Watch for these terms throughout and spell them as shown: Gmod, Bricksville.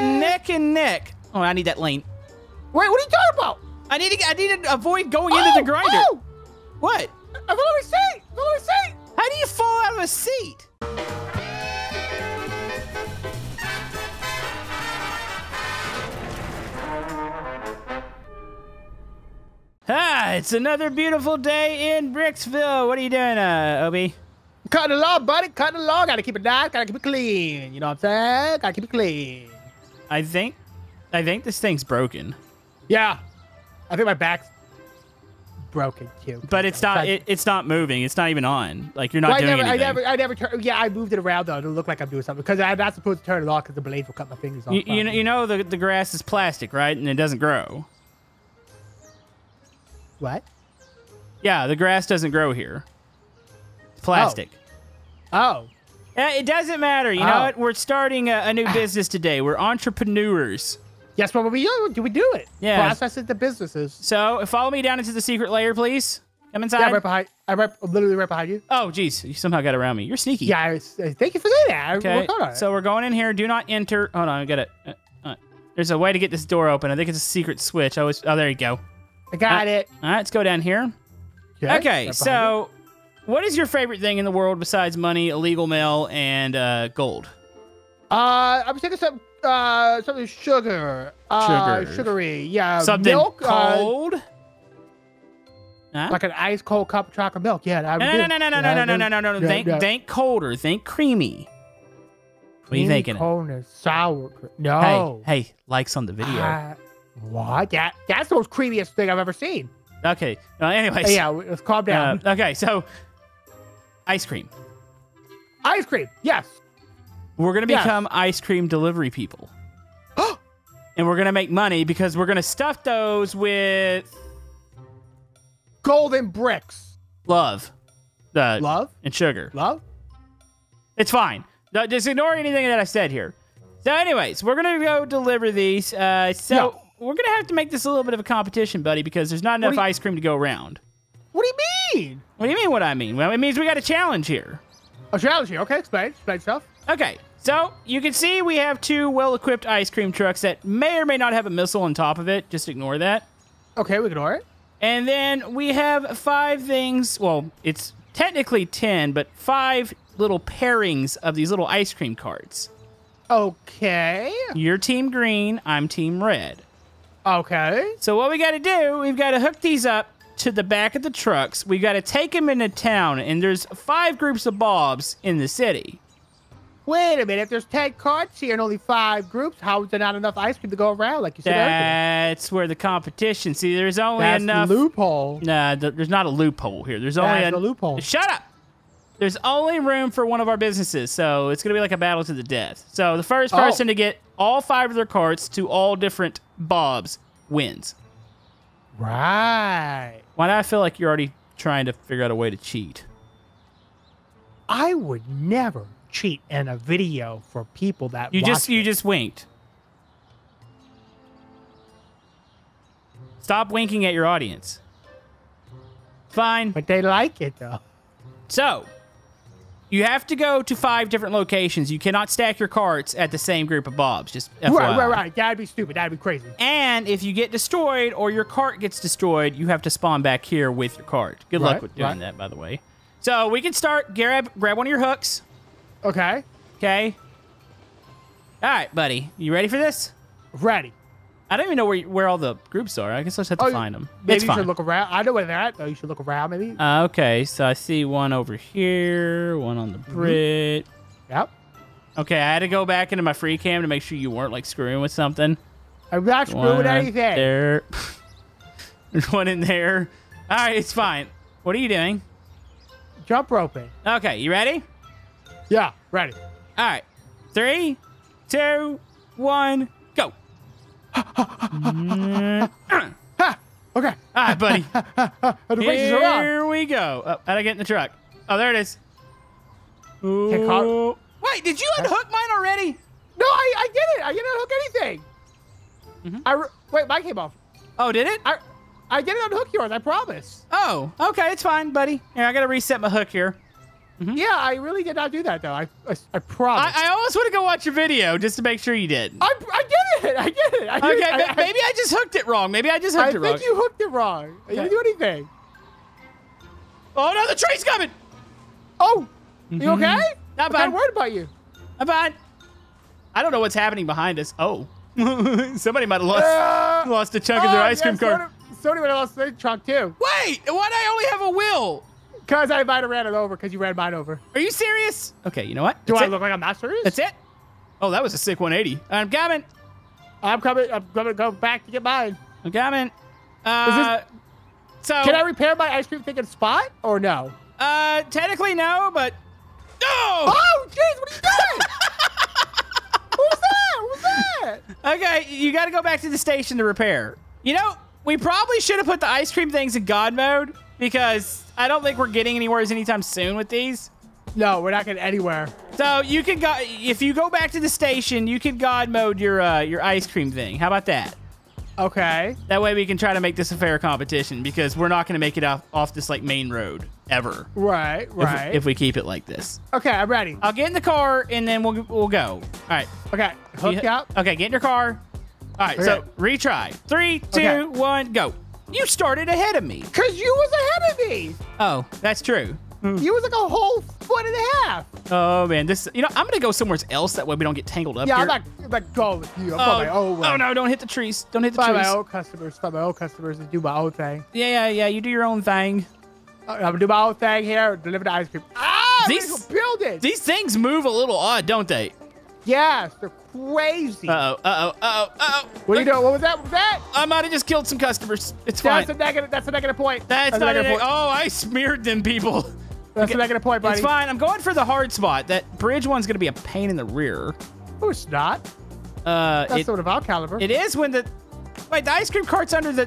Neck and neck. Oh, I need that lane. Wait, what are you talking about? I need to avoid going into the grinder. Oh. What? I fell out of a seat. I fell out of a seat. How do you fall out of a seat? Ah, it's another beautiful day in Bricksville. What are you doing, Obi? Cutting the log, buddy. Cutting the log. Gotta keep it nice. Gotta keep it clean. You know what I'm saying? Gotta keep it clean. I think this thing's broken. Yeah, I think my back's broken too. But it's not. It's not moving. It's not even on. Like you're not doing anything. I never turned. Yeah, I moved it around though to look like I'm doing something because I'm not supposed to turn it off because the blades will cut my fingers off. You know the grass is plastic, right? And it doesn't grow. What? Yeah, the grass doesn't grow here. It's plastic. Oh. It doesn't matter. You know what? We're starting a new business today. We're entrepreneurs. Yes, but we do it. Yeah. Processes the businesses. So follow me down into the secret layer, please. Come inside. Yeah, I'm right behind. I'm literally right behind you. Oh, geez. You somehow got around me. You're sneaky. Yeah, thank you for saying that. Okay. So we're going in here. Do not enter. Hold on. I got it. There's a way to get this door open. I think it's a secret switch. Oh, there you go. I got it. All right, let's go down here. Yes, okay, so what is your favorite thing in the world besides money, illegal mail, and gold? I was thinking something sugar. Sugary, yeah. Something milk, cold? Like an ice cold cup of chocolate milk. Yeah. No. Think colder. Think creamy. What are you thinking? Coldness, sour cream. No. Hey, likes on the video. What? That's the most creepiest thing I've ever seen. Okay. Anyways. Yeah, let's calm down. Okay, so ice cream. Ice cream, yes. We're going to become ice cream delivery people. And we're going to make money because we're going to stuff those with... golden bricks. Love. Love? And sugar. Love? It's fine. Just ignore anything that I said here. So anyways, we're going to go deliver these. We're going to have to make this a little bit of a competition, buddy, because there's not enough ice cream to go around. What do you mean? What do you mean what I mean? Well, it means we got a challenge here. A challenge here. Okay, explain stuff. Okay, so you can see we have two well-equipped ice cream trucks that may or may not have a missile on top of it. Just ignore that. Okay, we ignore it. And then we have 5 things. Well, it's technically 10, but 5 little pairings of these little ice cream carts. Okay. You're team green. I'm team red. Okay. So what we got to do, we've got to hook these up to the back of the trucks. We got to take them into town, and there's 5 groups of Bobs in the city. Wait a minute. If there's 10 carts here and only 5 groups, how is there not enough ice cream to go around? Like you said, that's where the competition. See, there's only enough loophole. Nah, there's not a loophole here. There's only a loophole. Shut up. There's only room for one of our businesses, so it's gonna be like a battle to the death. So the first person to get all 5 of their carts to all different Bobs wins. Right. Why do I feel like you're already trying to figure out a way to cheat? I would never cheat in a video for people that you just winked. Stop winking at your audience. Fine. But they like it though. So. You have to go to 5 different locations. You cannot stack your carts at the same group of Bobs. Just FYI. Right. That'd be stupid. That'd be crazy. And if you get destroyed or your cart gets destroyed, you have to spawn back here with your cart. Good luck with doing that, by the way. So we can start. Grab one of your hooks. Okay. Okay. All right, buddy. You ready for this? Ready. I don't even know where all the groups are. I guess I just have to find them. Maybe you should look around. I know where they're at, though. You should look around, maybe. Okay, so I see one over here, one on the bridge. Yep. Okay, I had to go back into my free cam to make sure you weren't, like, screwing with something. I'm not screwing anything. There. There's one in there. All right, it's fine. What are you doing? Jump roping. Okay, you ready? Yeah, ready. All right. 3, 2, 1... Okay. All right, buddy. Here we go. How'd I get in the truck? Oh, there it is. Wait, did you unhook mine already? No, I did it. I didn't unhook anything. Wait, mine came off. Oh, did it? I didn't unhook yours, I promise. Oh, okay. It's fine, buddy. Here, I got to reset my hook here. Yeah, I really did not do that, though. I promise. I almost want to go watch your video just to make sure you did. I did. I get it. Okay, maybe I just hooked it wrong. Maybe I just hooked it wrong. I think you hooked it wrong. Okay. You didn't do anything. Oh, no, the tree's coming. Oh, you okay? Not bad. I'm worried about you. Not bad. I don't know what's happening behind us. Oh. Somebody might have lost a chunk of their ice cream cart. Somebody might have lost their chunk, too. Wait, why'd I only have a wheel? Because I might have ran it over because you ran mine over. Are you serious? Okay, you know what? Do I look like I'm not serious? That's it? Oh, that was a sick 180. I'm coming. I'm coming. I'm going to go back to get mine. I'm coming. So can I repair my ice cream thinking spot or no? Technically, no, but... No! Oh, jeez, what are you doing? What was that? Okay, you got to go back to the station to repair. You know, we probably should have put the ice cream things in God mode because I don't think we're getting anywhere anytime soon with these. No, we're not getting anywhere. So you can go, if you go back to the station, you can God mode your ice cream thing. How about that? Okay. That way we can try to make this a fair competition because we're not going to make it off this like main road ever. Right. If we keep it like this. Okay, I'm ready. I'll get in the car and then we'll go. All right. Okay. Hook up. Okay, get in your car. All right. Okay. So retry. 3, 2, 1, go. You started ahead of me. Cause you was ahead of me. Oh, that's true. You was like a whole 1.5 feet. Oh man, this. You know, I'm gonna go somewhere else that way we don't get tangled up. Yeah, here. I'm not going with you. Oh no, don't hit the trees. Don't hit the trees. Find my own customers and do my own thing. Yeah. You do your own thing. I'm gonna do my own thing here. Deliver the ice cream. Ah, these buildings. These things move a little odd, don't they? Yes, they're crazy. Uh oh. What are you doing? What was that? I might have just killed some customers. It's fine. That's a negative point. That's not a negative point. Oh, I smeared them people. That's not going to play, buddy. It's fine. I'm going for the hard spot. That bridge one's going to be a pain in the rear. Oh, it's not. That's sort of our caliber. It is when the... Wait, the ice cream cart's under the...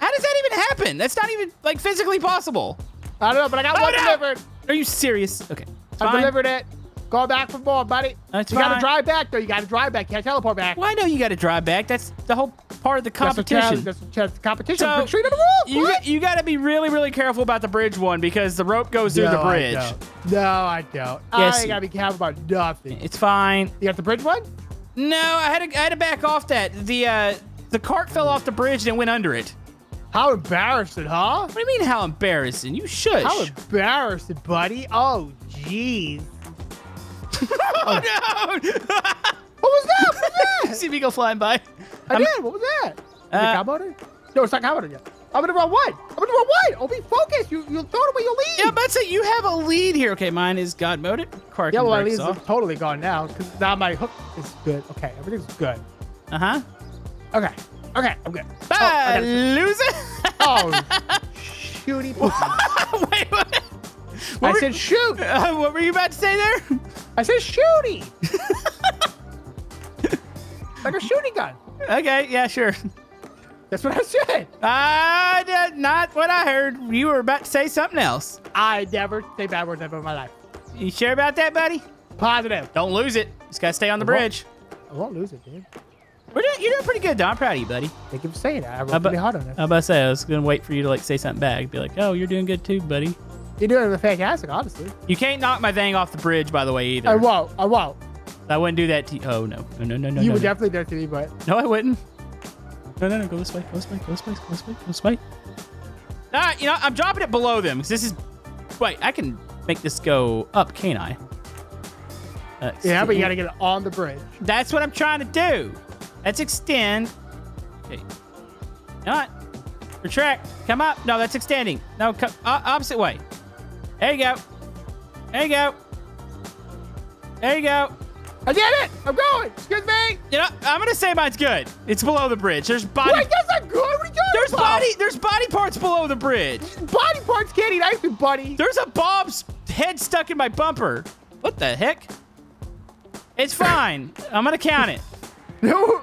How does that even happen? That's not even, like, physically possible. I don't know, but I got one delivered. Are you serious? Okay. I delivered it. Go back for more, buddy. You got to drive back, though. You got to drive back. You can't teleport back. Well, I know you got to drive back. That's the whole part of the competition. That's the competition. So the you got to be really, really careful about the bridge one because the rope goes through the bridge. No, I don't. Yes. I got to be careful about nothing. It's fine. You got the bridge one? No, I had to back off that. The cart fell off the bridge and it went under it. How embarrassing, huh? What do you mean, how embarrassing? You shush. How embarrassing, buddy. Oh, jeez. Oh, no! What was that? See me go flying by. I did. What was that? Is it cow? No, it's not cow yet. I'm gonna run one. Oh, be focused. You'll throw it away. You'll lead. Yeah, but you have a lead here. Okay, mine is God mode. Yeah, well, my lead's totally gone now because now my hook is good. Okay, everything's good. Okay, I'm good. Bye, loser. Oh, shooty. Wait, what? I said shoot. What were you about to say there? I said shooty. Like a shooting gun. Okay, yeah, sure. That's what I said. I did not what I heard. You were about to say something else. I never say bad words ever in my life. You sure about that, buddy? Positive. Don't lose it. Just got to stay on the bridge. I won't lose it, dude. You're doing pretty good, though. I'm proud of you, buddy. Thank you for saying that. I worked pretty hard on it. I was about to say, I was going to wait for you to like say something back. I'd be like, oh, you're doing good, too, buddy. You're doing fantastic, honestly. You can't knock my thing off the bridge, by the way, either. I won't. I wouldn't do that to you. Oh, no. No. You would definitely do that to me, but... No, I wouldn't. No. Go this way. Ah, you know, I'm dropping it below them. Because this is... Wait, I can make this go up, can't I? Yeah, but you got to get it on the bridge. That's what I'm trying to do. Let's extend. Okay. Not. Retract. Come up. No, that's extending. No, come opposite way. There you go. I did it. I'm going. Excuse me. You know, I'm gonna say mine's good. It's below the bridge. There's body. Wait, that's not good. What are you talking about? There's body parts below the bridge. Body parts can't eat ice cream, buddy. There's a Bob's head stuck in my bumper. What the heck? It's fine. I'm gonna count it. No.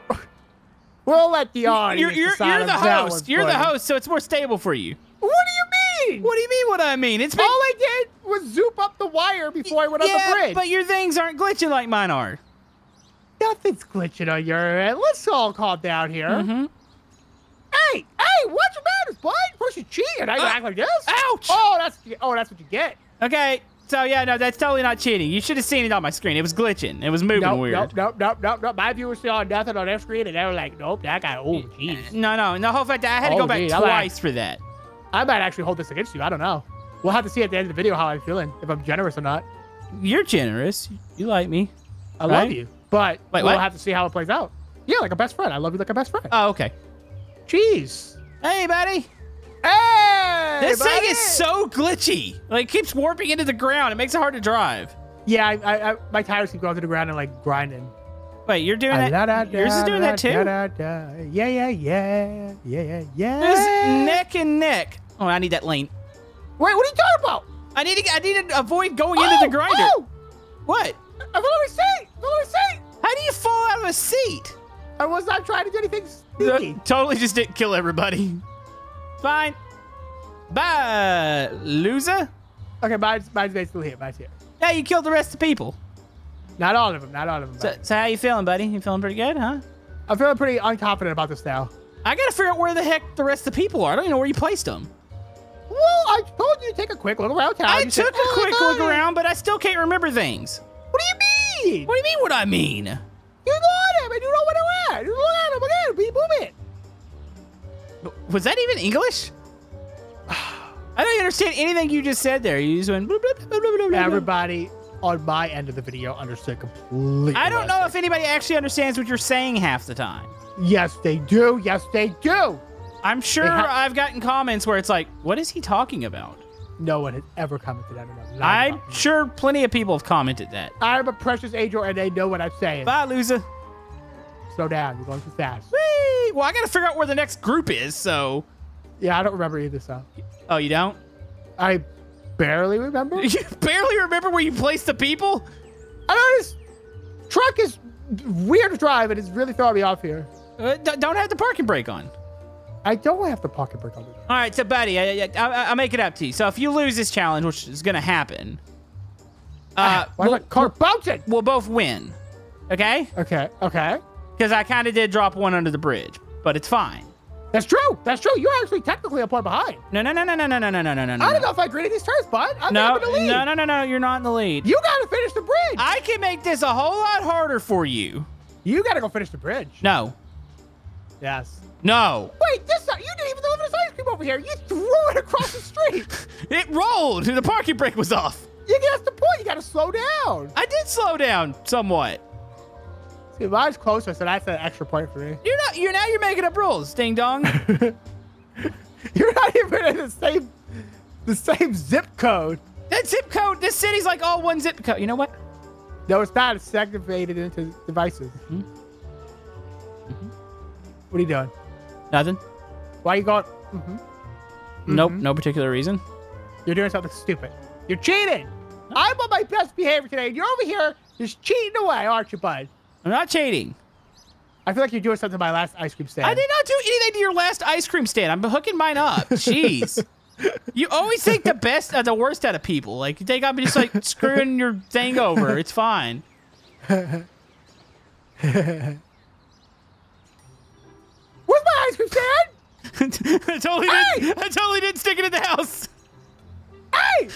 We'll let the audience. You're the host. You're the host, so it's more stable for you. What do you mean? What do you mean what I mean? It's all I did was zoop up the wire before I went on the bridge. But your things aren't glitching like mine are. Nothing's glitching on your end. Let's all calm down here. Hey, what's your matters, bud? First you cheat and I act like this. Ouch! Oh, that's what you get. Okay, So yeah, no, that's totally not cheating. You should have seen it on my screen. It was glitching. It was moving weird. Nope. My viewers saw nothing on their screen, and they were like, nope, that guy, oh, jeez. No. Whole fact, I had to go back twice for that. I might actually hold this against you. I don't know. We'll have to see at the end of the video how I'm feeling, if I'm generous or not. You're generous. You like me. I love you. But we'll have to see how it plays out. Yeah, like a best friend. I love you like a best friend. Oh, okay. Jeez. Hey, buddy. Hey, this thing is so glitchy. Like, it keeps warping into the ground. It makes it hard to drive. Yeah, I my tires keep going to the ground and like grinding. Wait, you're doing that? Yours is doing that too? Yeah. This neck and neck. Oh, I need that lane. Wait, what are you talking about? I need to avoid going into the grinder. Oh. What? I fell out of a seat. How do you fall out of a seat? I was not trying to do anything sneaky. Totally just didn't kill everybody. Fine. Bye, loser. Okay, mine's basically here. Yeah, you killed the rest of the people. Not all of them. So how you feeling, buddy? You feeling pretty good, huh? I'm feeling pretty unconfident about this now. I gotta figure out where the heck the rest of the people are. I don't even know where you placed them. Well, I told you to take a quick look around town. I took a quick look around, but I still can't remember things. What do you mean? What do you mean what I mean? You got him and you don't know where they were. You look at him again. Be booming. Was that even English? I don't understand anything you just said there. You just went... Blah, blah, blah, blah, blah. Everybody on my end of the video understood completely. I don't know if anybody actually understands what you're saying half the time. Yes, they do. I'm sure I've gotten comments where it's like, what is he talking about? No one has ever commented that. I'm sure plenty of people have commented that. I'm a precious angel and they know what I'm saying. Bye, loser. Slow down. You're going too fast. Whee! Well, I got to figure out where the next group is, so... Yeah, I don't remember either, so... Oh, you don't? I barely remember. You barely remember where you placed the people? I know this truck is weird to drive, and it's really throwing me off here. Don't have the parking brake on. I don't have the parking brake on. All right, so, buddy, I'll make it up to you. So if you lose this challenge, which is going to happen... we'll both win, okay? Okay. Because I kind of did drop one under the bridge, but it's fine. That's true. You're actually technically a point behind. No. I don't know if I graded these turns, bud. I'm in the lead. No. You're not in the lead. You got to finish the bridge. I can make this a whole lot harder for you. You got to go finish the bridge. No. Yes. No. Wait, you didn't even deliver this ice cream over here. You threw it across the street. It rolled. The parking brake was off. That's the point. You got to slow down. I did slow down somewhat. See, mine's closer, so that's an extra point for me. You're making up rules, ding dong. You're not even in the same zip code. That zip code, this city's like all one zip code. You know what? No, it's not. It's segregated into devices. Mm-hmm. Mm-hmm. What are you doing? Nothing. Why are you going? Mm-hmm. Nope, no particular reason. You're doing something stupid. You're cheating. No. I'm on my best behavior today. You're over here just cheating away, aren't you, bud? I'm not cheating. I feel like you're doing something to my last ice cream stand. I did not do anything to your last ice cream stand. I'm hooking mine up. Jeez. You always take the best the worst out of people. Like, you take up and just, like, screwing your thing over. It's fine. Where's my ice cream stand? I totally didn't stick it in the house. Hey!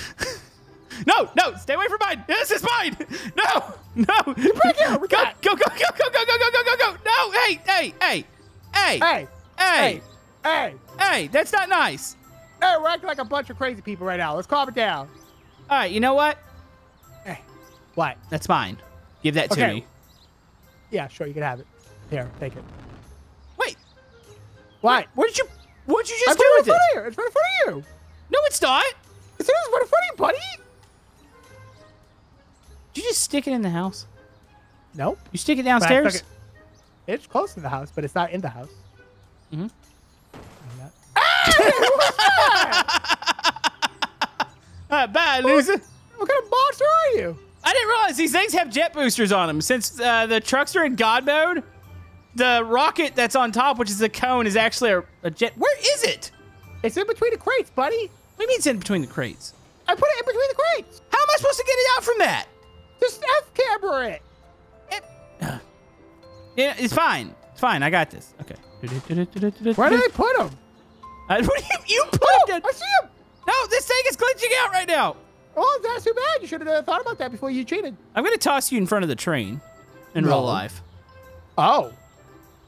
No, stay away from mine. This is mine. No. You're right here. Go. No, hey, that's not nice. Hey, we're acting like a bunch of crazy people right now. Let's calm it down. All right, you know what? Hey, what? That's mine. Give that to me. Yeah, sure, you can have it. Here, take it. Wait. What? What did you just do with it? It's right in front of you. No, it's not. It's right in front of you, buddy. Did you just stick it in the house? Nope. You stick it downstairs? It's close to the house, but it's not in the house. Mm-hmm. Hey, what's that? Bye, loser. What kind of monster are you? I didn't realize these things have jet boosters on them. Since the trucks are in God mode, the rocket that's on top, which is the cone, is actually a jet. Where is it? It's in between the crates, buddy. What do you mean it's in between the crates? I put it in between the crates. How am I supposed to get it out from that? Just F-camera it. Yeah, it's fine. It's fine. I got this. Okay. Where did I put him? What do you put him? I see him. No, this thing is glitching out right now. Oh, that's too bad. You should have thought about that before you cheated. I'm going to toss you in front of the train in real life. Oh.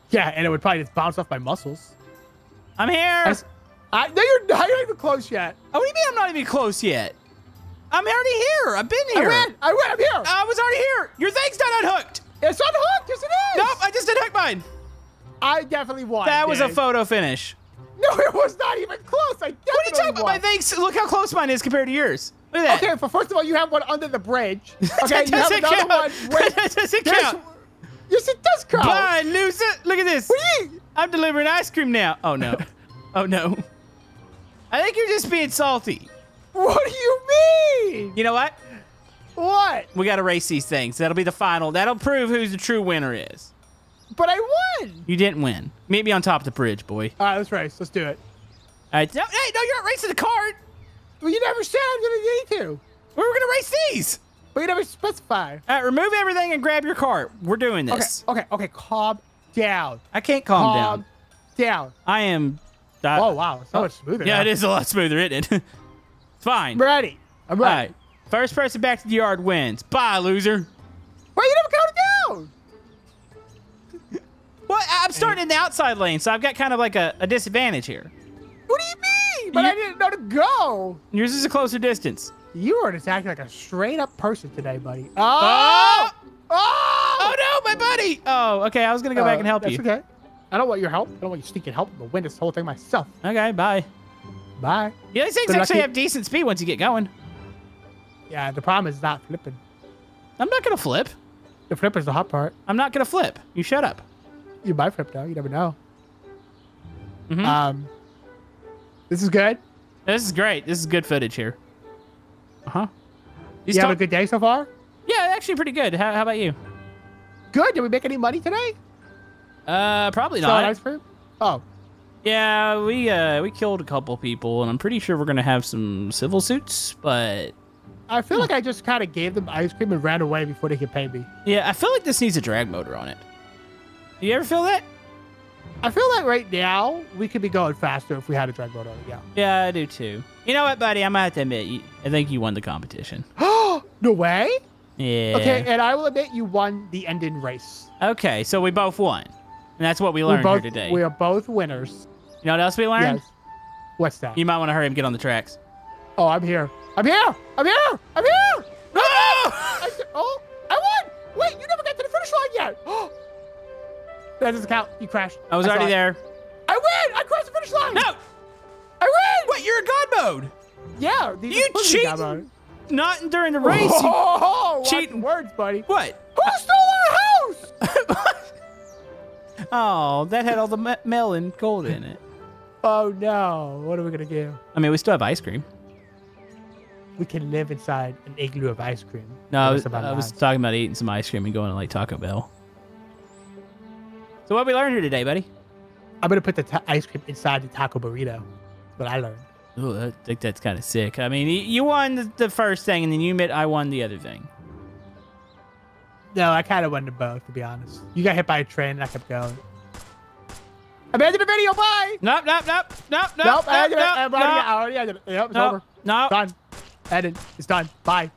Yeah, and it would probably just bounce off my muscles. I'm here. No, you're not even close yet. Oh, what do you mean I'm not even close yet? I'm already here. I've been here. I ran. I'm here. I was already here. Your thing's not unhooked. It's unhooked. Yes, it is. Nope, I just unhooked mine. I definitely won. That was a photo finish. No, it was not even close. I definitely won. What are you talking about? My thing's, look how close mine is compared to yours. Look at that. Okay, well, first of all, you have one under the bridge. Okay, you have another one. That doesn't count. Yes, it does count. Bye, loser. Look at this. I'm delivering ice cream now. Oh, no. Oh, no. I think you're just being salty. What do you mean? You know what? What? We got to race these things. That'll be the final. That'll prove who's the true winner is. But I won. You didn't win. Meet me on top of the bridge, boy. All right, let's race. Let's do it. All right. No, hey, no, you're not racing the cart. Well, you never said I'm going to need to. We were going to race these. But you never specify. All right, remove everything and grab your cart. We're doing this. Okay. Calm down. I can't calm down. I am... oh, wow. It's so much smoother. Yeah, now. It is a lot smoother, isn't it? It's fine. I'm ready. I'm ready. All right. First person back to the yard wins. Bye, loser. Why you never counted down? Well, I'm starting in the outside lane, so I've got kind of like a disadvantage here. What do you mean? But I didn't know to go. Yours is a closer distance. You are just acting like a straight-up person today, buddy. Oh! Oh! Oh, no, my buddy. Oh, okay. I was going to go back and help you. That's okay. I don't want your help. I don't want your stinking help. I'm gonna win this whole thing myself. Okay, bye. Bye. Yeah, these things actually have decent speed once you get going. Yeah, the problem is not flipping. I'm not gonna flip. The flip is the hot part. I'm not gonna flip. You shut up. You might flip though. You never know. Mm-hmm. This is good. This is great. This is good footage here. You have a good day so far? Yeah, actually pretty good. How about you? Good. Did we make any money today? Probably not. Ice cream? Oh. Yeah, we killed a couple people, and I'm pretty sure we're gonna have some civil suits, but... I feel like I just kind of gave them ice cream and ran away before they could pay me. Yeah, I feel like this needs a drag motor on it. Do you ever feel that? I feel like right now, we could be going faster if we had a drag motor on it, yeah. Yeah, I do too. You know what, buddy? I'm gonna have to admit, I think you won the competition. No way? Yeah. Okay, and I will admit you won the ending race. Okay, so we both won. And that's what we learned here today. We are both winners. You know what else we learned? Yes. What's that? You might want to hurry and get on the tracks. Oh, I'm here. I'm here. I'm here. I'm here. No! Oh, I won. Wait, you never got to the finish line yet. Oh, that doesn't count. You crashed. I was already there. I win. I crossed the finish line. No. I win. Wait, you're in God mode. Yeah. You cheat. Not during the race. Oh, cheating words, buddy. What? Who stole our house? Oh, that had all the melon and gold in it. Oh, no. What are we going to do? I mean, we still have ice cream. We can live inside an igloo of ice cream. No, I was talking about eating some ice cream and going to, like, Taco Bell. So what we learned here today, buddy? I'm going to put the ice cream inside the taco burrito. That's what I learned. Ooh, I think that's kind of sick. I mean, you won the first thing, and then you admit I won the other thing. No, I kind of wanted both, to be honest. You got hit by a train, and I kept going. Abandon the video, bye! Nope. I already ended it. Yep, it's over. Nope. Done. Ended. It's done. Bye.